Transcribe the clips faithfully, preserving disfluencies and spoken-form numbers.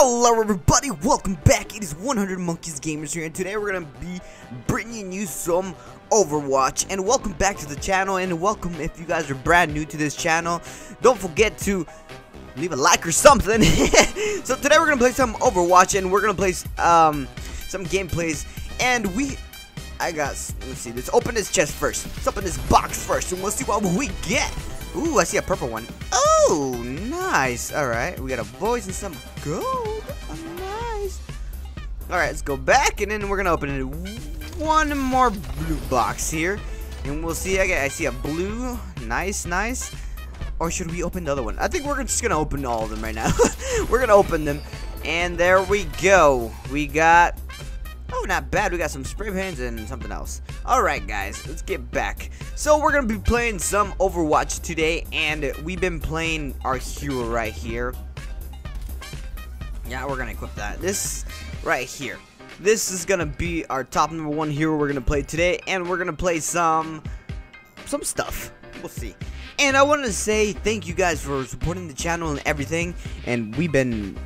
Hello everybody, welcome back. It is one hundred Monkeys Gamers here, and today we're going to be bringing you some Overwatch. And welcome back to the channel, and welcome if you guys are brand new to this channel. Don't forget to leave a like or something. So today we're going to play some Overwatch, and we're going to play um, some gameplays. And we, I got, let's see, let's open this chest first. Let's open this box first, and we'll see what we get. Ooh, I see a purple one. Oh, nice. Alright, we got a voice and some gold. Oh, nice. Alright, let's go back, and then we're going to open it. One more blue box here, and we'll see. I, I see a blue. Nice, nice. Or should we open the other one? I think we're just going to open all of them right now. We're going to open them, and there we go. We got... Oh, not bad. We got some spray pans and something else. Alright, guys. Let's get back. So, we're going to be playing some Overwatch today. And we've been playing our hero right here. Yeah, we're going to equip that. This right here. This is going to be our top number one hero we're going to play today. And we're going to play some, some stuff. We'll see. And I want to say thank you guys for supporting the channel and everything. And we've been...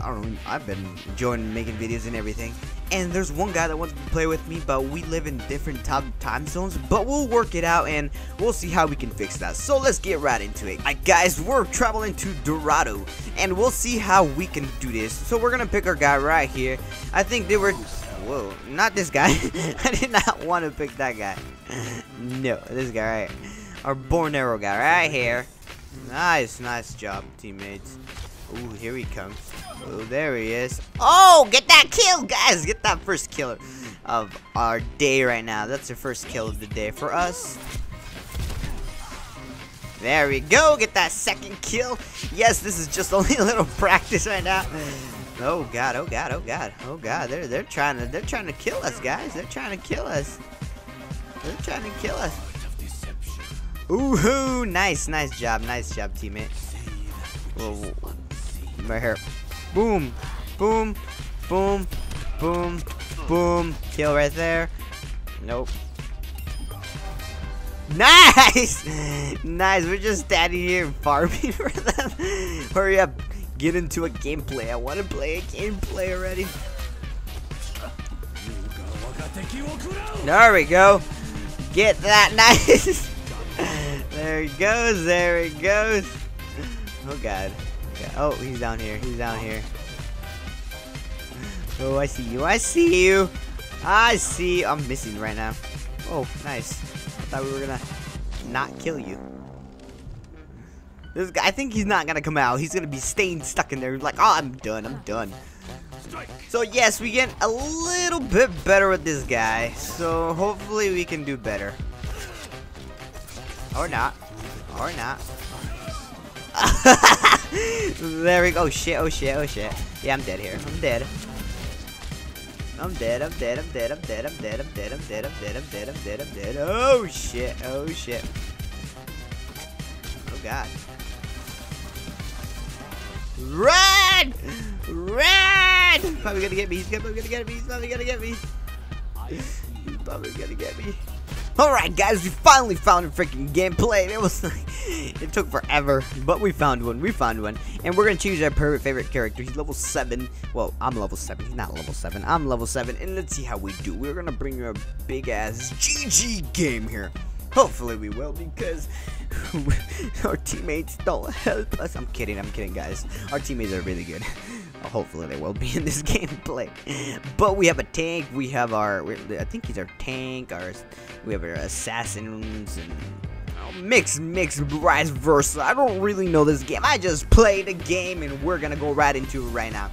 I don't know, I've been enjoying making videos and everything. And there's one guy that wants to play with me, but we live in different top time zones. But we'll work it out, and we'll see how we can fix that. So let's get right into it. Alright guys, we're traveling to Dorado, and we'll see how we can do this. So we're going to pick our guy right here. I think they were... Whoa, not this guy. I did not want to pick that guy. No, this guy right here. Our Born Arrow guy right here. Nice, nice job, teammates. Ooh, here he comes. Oh, there he is. Oh, get that kill, guys. Get that first killer of our day right now. That's the first kill of the day for us. There we go. Get that second kill. Yes, this is just only a little practice right now. Oh god, oh god, oh god, oh god. They're they're trying to they're trying to kill us, guys. They're trying to kill us. They're trying to kill us. Ooh, hoo, nice, nice job, nice job, teammate. Whoa, whoa. Right here. Boom, boom, boom, boom, boom. Kill right there. Nope. Nice! Nice. We're just standing here farming for them. Hurry up. Get into a gameplay. I want to play a gameplay already. There we go. Get that. Nice. There he goes. There he goes. Oh, God. Oh, he's down here. He's down here. Oh, I see you. I see you. I see. I'm missing right now. Oh, nice. I thought we were gonna not kill you. This guy, I think he's not gonna come out. He's gonna be staying stuck in there. Like, oh, I'm done. I'm done. So, yes, we get a little bit better with this guy. So, hopefully, we can do better. Or not. Or not. There we go. Oh shit, oh shit, oh shit. Yeah, I'm dead here. I'm dead. I'm dead, I'm dead, I'm dead, I'm dead, I'm dead, I'm dead, I'm dead, I'm dead, I'm dead, I'm dead, I'm dead. Oh shit, oh shit. Oh god. Run! Run! He's probably gonna get me. He's probably gonna get me. He's probably gonna get me. He's probably gonna get me. Alright guys, we finally found a freaking gameplay. It was like, it took forever, but we found one, we found one. And we're gonna choose our perfect favorite character. He's level seven, well, I'm level seven, he's not level seven, I'm level seven, and let's see how we do. We're gonna bring you a big ass G G game here. Hopefully we will, because our teammates don't help us. I'm kidding, I'm kidding guys. Our teammates are really good. Hopefully they will be in this gameplay. But we have a tank, we have our, I think he's our tank, our, we have our assassins, and oh, mix, mix, vice versa. I don't really know this game, I just played the game, and we're gonna go right into it right now.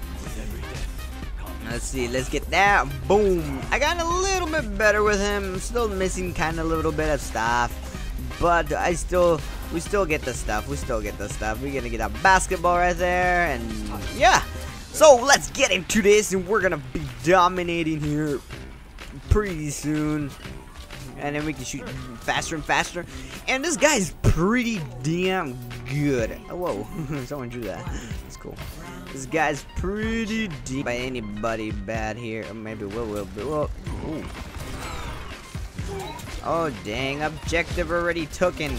Let's see, let's get that, boom. I got a little bit better with him, still missing kind of a little bit of stuff. But I still, we still get the stuff, we still get the stuff. We're gonna get a basketball right there, and yeah. So let's get into this, and we're gonna be dominating here pretty soon, and then we can shoot faster and faster. And this guy's pretty damn good. Oh, whoa, someone drew that. That's cool. This guy's pretty deep by anybody bad here. Or maybe we'll, we'll, we'll. Ooh. Oh dang! Objective already taken.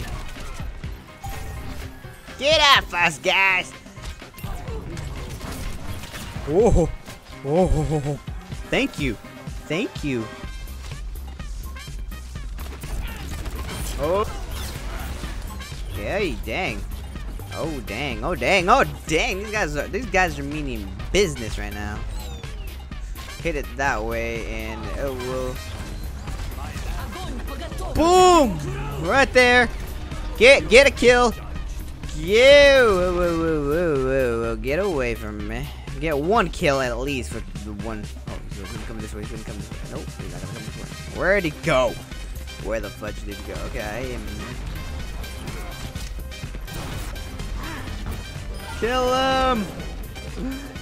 Get up, us guys. Oh, oh, thank you, thank you. Oh, yeah, dang. Oh dang, oh dang, oh dang. These guys are these guys are meaning business right now. Hit it that way, and it will. Boom! Right there. Get get a kill. Yeah, whoa, whoa, whoa, whoa, whoa, whoa. Get away from me. Get one kill at least for the one. Oh, he's gonna come this way. He's gonna come this way. Nope, he's not gonna come this way. Where'd he go? Where the fudge did he go? Okay, I am. Kill him!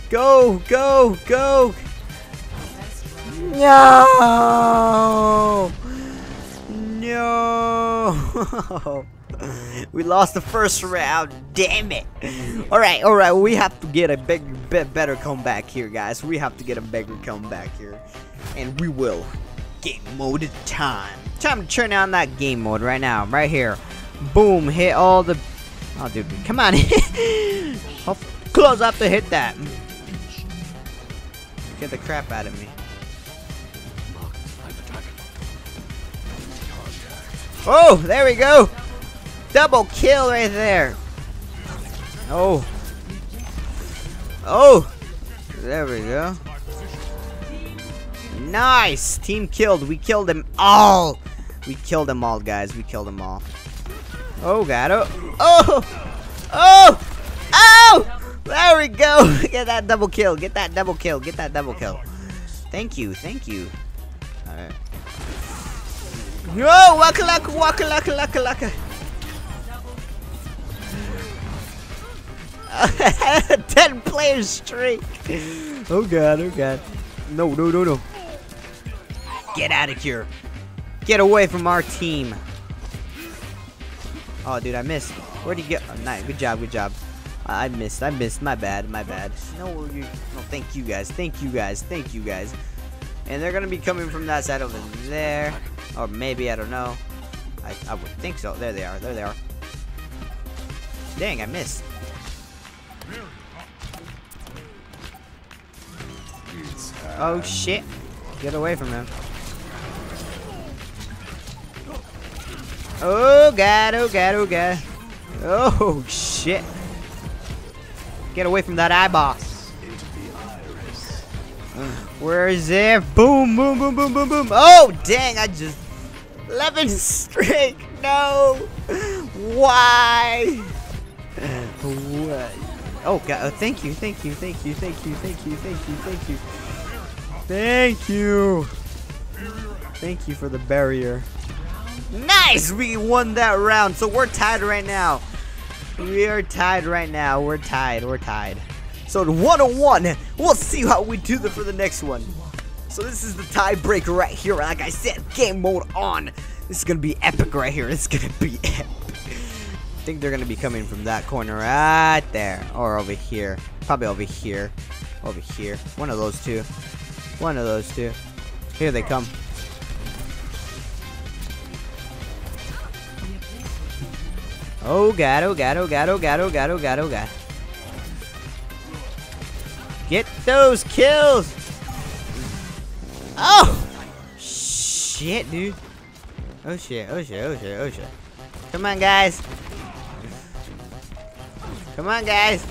Go, go, go! No! No! We lost the first round. Damn it! All right, all right. We have to get a big, bit better comeback here, guys. We have to get a bigger comeback here, and we will. Game mode time. Time to turn on that game mode right now, right here. Boom! Hit all the. Oh, dude! Come on! Close up to hit that. Get the crap out of me. Oh, there we go! Double kill right there! Oh. Oh! There we go. Nice! Team killed. We killed them all! We killed them all, guys. We killed them all. Oh, God. Oh! Oh! Oh! Oh! There we go! Get that double kill. Get that double kill. Get that double kill. Thank you. Thank you. Alright. No! Waka laka waka laka laka laka! ten player streak. Oh god, oh god. No, no, no, no. Get out of here. Get away from our team. Oh dude, I missed. Where'd you go? Oh, nice. Good job, good job. I missed, I missed. My bad, my bad. No, you. No, thank you guys. Thank you guys. Thank you guys. And they're gonna be coming from that side over there. Or maybe, I don't know. I, I would think so. There they are, there they are. Dang, I missed. Oh shit! Get away from him! Oh god! Oh god! Oh god! Oh shit! Get away from that eyeball! Where is it? Boom! Boom! Boom! Boom! Boom! Boom! Oh dang! I just eleven streak. No! Why? What? Oh god! Oh, thank you! Thank you! Thank you! Thank you! Thank you! Thank you! Thank you! Thank you. Thank you for the barrier. Nice! We won that round. So we're tied right now. We are tied right now. We're tied. We're tied. So one oh one. We'll see how we do that for the next one. So this is the tiebreaker right here. Like I said, game mode on. This is going to be epic right here. It's going to be epic. I think they're going to be coming from that corner right there. Or over here. Probably over here. Over here. One of those two. One of those two. Here they come. Oh god, oh god, oh god, oh god, oh god, oh god, oh god. Get those kills! Oh! Shit, dude. Oh shit, oh shit, oh shit, oh shit. Come on, guys. Come on, guys.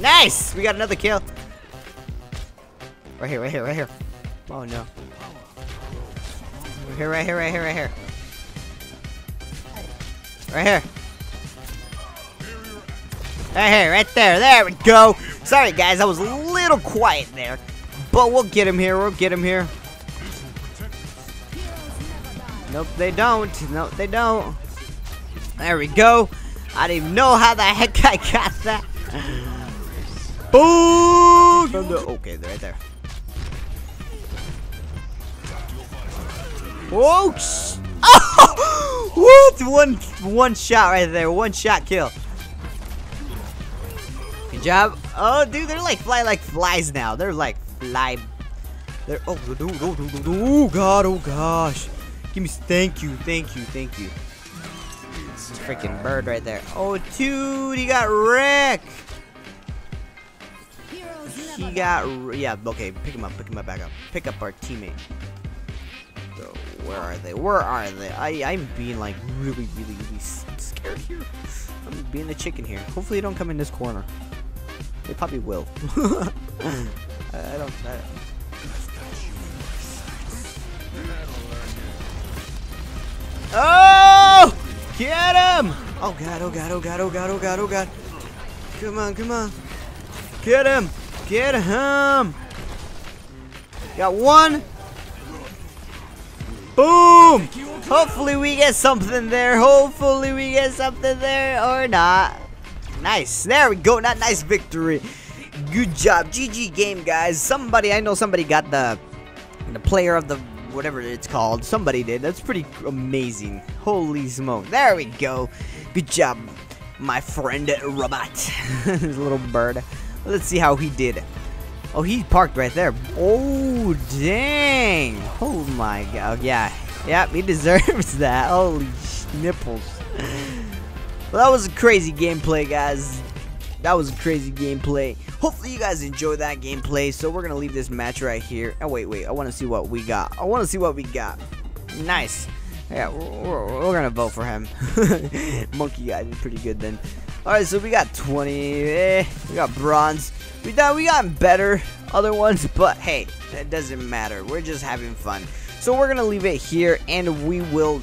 Nice! We got another kill. Right here, right here, right here. Oh no. Right here, right here, right here, right here. Right here. Right here, right there. There we go. Sorry, guys, I was a little quiet there. But we'll get him here, we'll get him here. Nope, they don't. Nope, they don't. There we go. I didn't even know how the heck I got that. Boom! Okay, they're right there. Oh, oh! What? One, one shot right there. One shot kill. Good job. Oh, dude, they're like fly like flies now. They're like fly. They're oh, oh, oh, oh, oh god, oh gosh. Give me thank you, thank you, thank you. Freaking bird right there. Oh, dude, he got wrecked. he got, yeah, okay, pick him up, pick him up back up. Pick up our teammate. So, where are they? Where are they? I, I'm being, like, really, really, really scared here. I'm being the chicken here. Hopefully they don't come in this corner. They probably will. I, I don't, I, oh! Get him! Oh god, oh god, oh god, oh god, oh god, oh god. Come on, come on. Get him! Get him! Got one. Boom! Hopefully we get something there. Hopefully we get something there or not. Nice. There we go. Not nice victory. Good job. G G game, guys. Somebody, I know somebody got the the player of the whatever it's called. Somebody did. That's pretty amazing. Holy smoke. There we go. Good job, my friend Robot. His little bird. Let's see how he did. Oh, he parked right there. Oh, dang. Oh, my God. Yeah. Yeah, he deserves that. Holy nipples. Well, that was a crazy gameplay, guys. That was a crazy gameplay. Hopefully you guys enjoyed that gameplay. So we're going to leave this match right here. Oh, wait, wait. I want to see what we got. I want to see what we got. Nice. Yeah, we're, we're, we're going to vote for him. Monkey guy did pretty good then. All right, so we got twenty. Eh, we got bronze. We thought we got better other ones, but hey, that doesn't matter. We're just having fun. So we're going to leave it here, and we will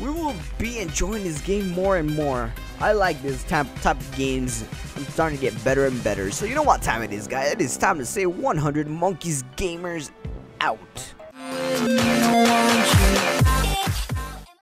we will be enjoying this game more and more. I like this type, type of games. I'm starting to get better and better. So you know what time it is, guys. It is time to say one hundred Monkeys Gamers out.